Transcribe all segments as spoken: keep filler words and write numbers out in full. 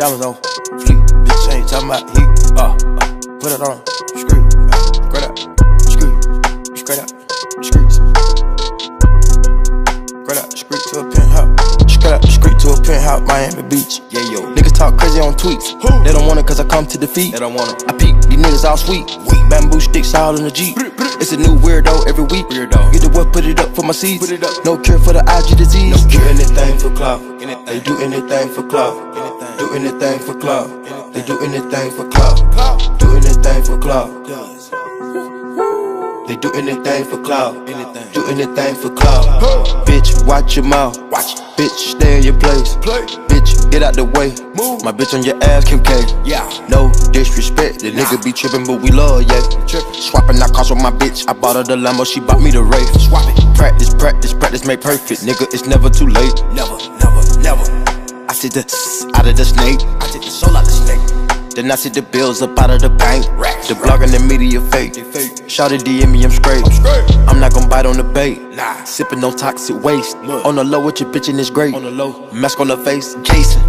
diamonds on fleek. Bitch, I ain't talking about heat. Uh, uh, put it on, screw, uh, great out, screw, straight out, screech. Great out, screech to a penthouse. Straight out, screech to a penthouse, Miami Beach. Yeah, yo. Niggas talk crazy on tweets. Who? They don't want it cause I come to defeat. They don't want it. I peek, these niggas all sweet. Weak. Bamboo sticks all in the Jeep. It's a new weirdo every week. Weirdo. Get the what, put it up for my seeds. Put it up. No cure for the I G disease. No cure. Do anything for clout. Anything. They do anything for clout. Anything. Do anything for clout. Anything. They do anything for clout. Clout. Do anything for clout. They do anything for clout. Anything. Do anything for clout. Huh. Bitch, watch your mouth. Watch. Bitch, stay in your place. Play. Bitch, get out the way. Move. My bitch on your ass, Kim K. Yeah. No disrespect, the nah. Nigga be trippin', but we love, yeah. Swappin' I cost with my bitch. I bought her the Lambo, she bought me the Wraith. Swap it. Practice, practice, practice, make perfect, nigga. It's never too late. Never, never, never. I took the out of the snake. I took the soul out the snake. Then I took the bills up out of the bank. Racks, the blog and the media fake. Shout it, D M me, I'm straight. I'm straight. I'm not gon' bite on the bait. Nah. Sippin' no toxic waste. Look. On the low with your bitch and it's great. On the low. Mask on her face, Jason.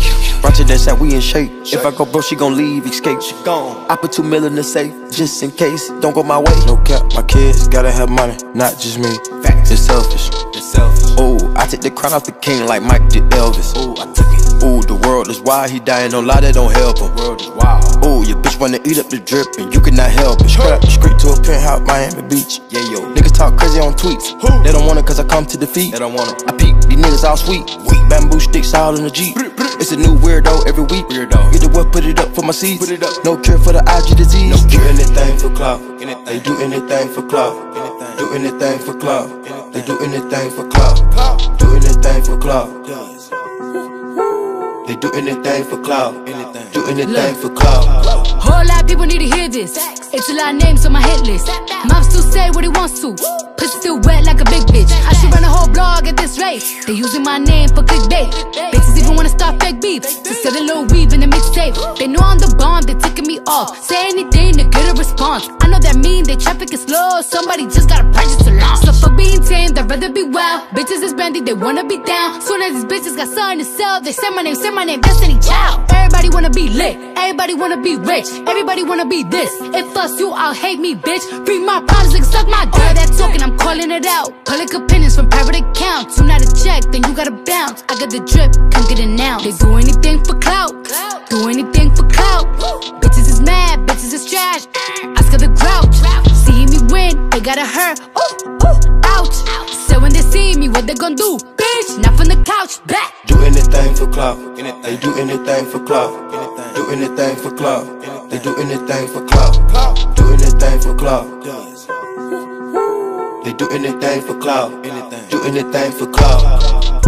Roger that side, we in shape. shape. If I go bro, she gon' leave, escape. She gone. I put two mil in the safe, just in case. Don't go my way. No cap, my kids gotta have money, not just me. Facts. It's selfish. It's selfish. Ooh, I took the crown off the king like Mike did Elvis. Ooh, I took it. Ooh, the world is wild, he dying. Don't lie, that don't help him. The world is wild. Ooh, your bitch wanna eat up the drip, and you cannot help it. Straight up the street to a penthouse, Miami Beach. Yeah, yo. Niggas talk crazy on tweets. Who? They don't want it cause I come to defeat. They don't want it. I peek, these niggas all sweet. Weak. Bamboo sticks all in the Jeep. It's a new weirdo every week. Weirdo. Get the what, put it up for my seeds. Put it up. No cure for the I G disease. No cure. Do anything for clout. They do anything for clout. Do anything for clout. They do anything for clout. Do anything for clout. They do anything for clout. Do anything for clout. Whole lot of people need to hear this. It's a lot of names on my hit list. Mouth still say what he wants to. Pussy still wet like a big bitch. I should run a whole blog at this rate. They using my name for clickbait. Bitches even wanna start fake beef to sell a little weave in the mixtape. They know I'm the bomb, they ticking me off. Say anything to get a response. I know that mean they traffic is slow. Somebody just gotta purchase a launch. So fuck being tame, they'd rather be wild. Bitches is brandy, they wanna be down. Soon as these bitches got something to sell, they say my name, say my name, Destiny Child. Everybody wanna be lit, everybody wanna be rich, everybody wanna be this. If us you, I'll hate me, bitch. Free my problems and suck my dick. All that talking, I'm calling it out. Public opinions from private accounts. You not a check, then you gotta bounce. I got the drip, come get it now. They do anything for clout, do anything for clout. Bitches is mad, bitches is trash. Oscar the Grouch, see me win, they gotta hurt. Ooh, ooh, ouch. So when they see me, what they gon' do? Bitch, not from the couch, back. Do anything for clout. They do anything for clout. Do anything for clout. They do anything for clout. Do anything for clout. They do anything for clout. Do anything for clout.